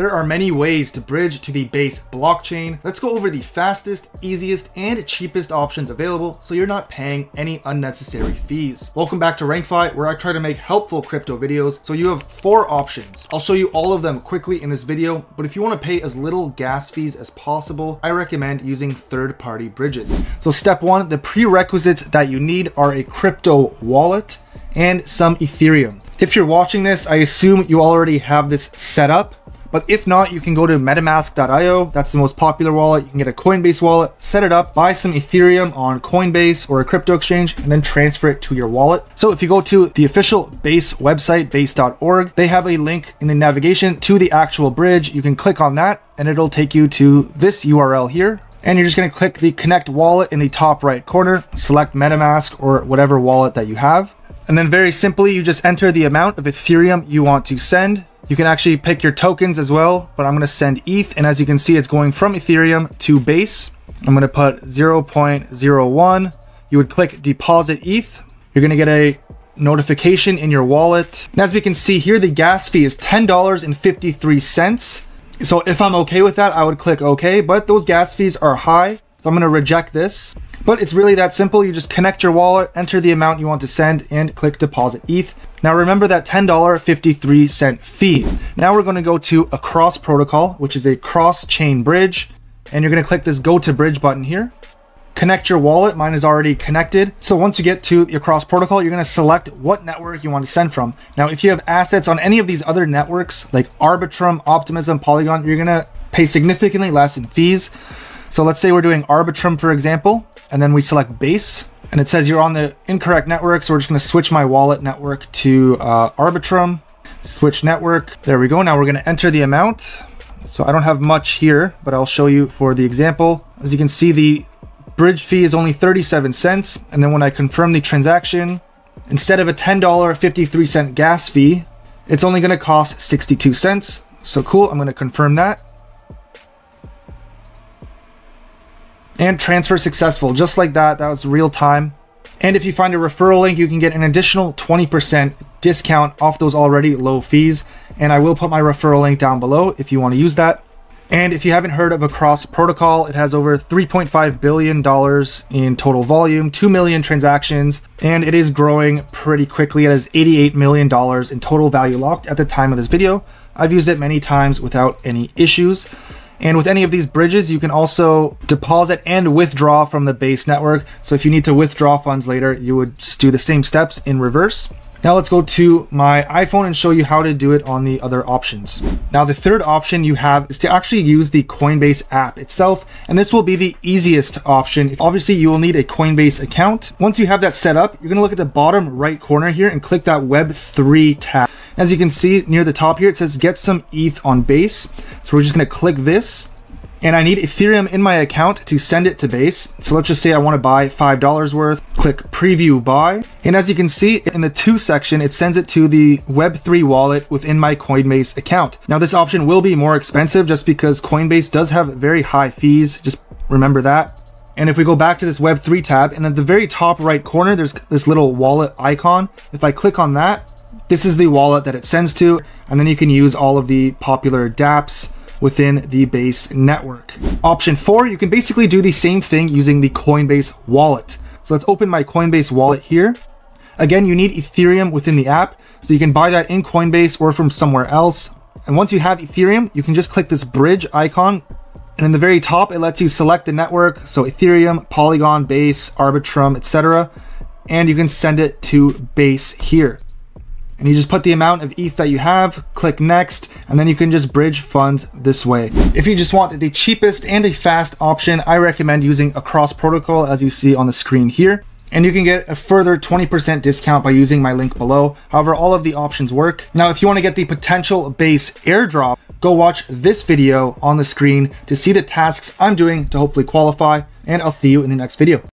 There are many ways to bridge to the Base blockchain. Let's go over the fastest, easiest, and cheapest options available so you're not paying any unnecessary fees. Welcome back to RankFi, where I try to make helpful crypto videos so you have 4 options. I'll show you all of them quickly in this video, but if you want to pay as little gas fees as possible, I recommend using third-party bridges. So step 1, the prerequisites that you need are a crypto wallet and some Ethereum. If you're watching this, I assume you already have this set up, but if not, you can go to metamask.io. That's the most popular wallet. You can get a Coinbase wallet, set it up, buy some Ethereum on Coinbase or a crypto exchange, and then transfer it to your wallet. So if you go to the official Base website, base.org, they have a link in the navigation to the actual bridge. You can click on that and it'll take you to this URL here. And you're just going to click the Connect Wallet in the top right corner, select MetaMask or whatever wallet that you have. And then very simply, you just enter the amount of Ethereum you want to send. You can actually pick your tokens as well, but I'm going to send ETH. And as you can see, it's going from Ethereum to Base. I'm going to put 0.01. You would click Deposit ETH. You're going to get a notification in your wallet. And as we can see here, the gas fee is $10.53. So if I'm okay with that, I would click okay, but those gas fees are high. So I'm going to reject this, but it's really that simple. You just connect your wallet, enter the amount you want to send, and click Deposit ETH. Now remember that $10.53 fee. Now we're going to go to Across Protocol, which is a cross-chain bridge. And you're going to click this Go to Bridge button here. Connect your wallet. Mine is already connected. So once you get to the Across Protocol, you're going to select what network you want to send from. Now, if you have assets on any of these other networks like Arbitrum, Optimism, Polygon, you're going to pay significantly less in fees. So let's say we're doing Arbitrum, for example, and then we select Base, and it says you're on the incorrect network. So we're just going to switch my wallet network to Arbitrum, switch network. There we go. Now we're going to enter the amount. So I don't have much here, but I'll show you for the example. As you can see, the bridge fee is only 37 cents. And then when I confirm the transaction, instead of a $10.53 gas fee, it's only going to cost 62 cents. So cool. I'm going to confirm that. And transfer successful. Just like that. That was real time. And if you find a referral link, you can get an additional 20% discount off those already low fees. And I will put my referral link down below if you want to use that. And if you haven't heard of Across Protocol, it has over $3.5 billion in total volume, 2 million transactions, and it is growing pretty quickly. It has $88 million in total value locked at the time of this video. I've used it many times without any issues. And with any of these bridges, you can also deposit and withdraw from the Base network. So if you need to withdraw funds later, you would just do the same steps in reverse. Now let's go to my iPhone and show you how to do it on the other options. Now the third option you have is to actually use the Coinbase app itself, and this will be the easiest option. Obviously, you will need a Coinbase account. Once you have that set up, you're going to look at the bottom right corner here and click that Web3 tab. As you can see near the top here, it says get some ETH on Base. So we're just going to click this, and I need Ethereum in my account to send it to Base. So let's just say I want to buy $5 worth. Click Preview Buy. And as you can see in the To section, it sends it to the Web3 wallet within my Coinbase account. Now this option will be more expensive just because Coinbase does have very high fees. Just remember that. And if we go back to this Web3 tab, and at the very top right corner, there's this little wallet icon. If I click on that, this is the wallet that it sends to. And then you can use all of the popular dApps within the Base network. Option 4, you can basically do the same thing using the Coinbase wallet. So let's open my Coinbase wallet here. Again, you need Ethereum within the app, so you can buy that in Coinbase or from somewhere else. And once you have Ethereum, you can just click this bridge icon. And in the very top, it lets you select the network. So Ethereum, Polygon, Base, Arbitrum, etc. And you can send it to Base here. And you just put the amount of ETH that you have, click next, and then you can just bridge funds this way. If you just want the cheapest and a fast option, I recommend using Across Protocol as you see on the screen here. And you can get a further 20% discount by using my link below. However, all of the options work. Now, if you want to get the potential Base airdrop, go watch this video on the screen to see the tasks I'm doing to hopefully qualify. And I'll see you in the next video.